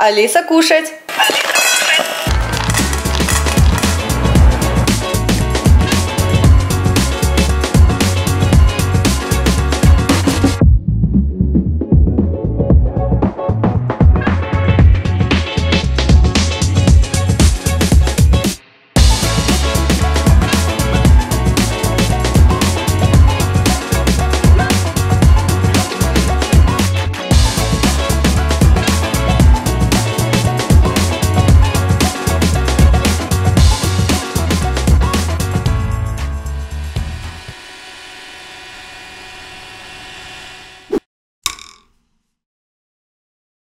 Алиса кушать!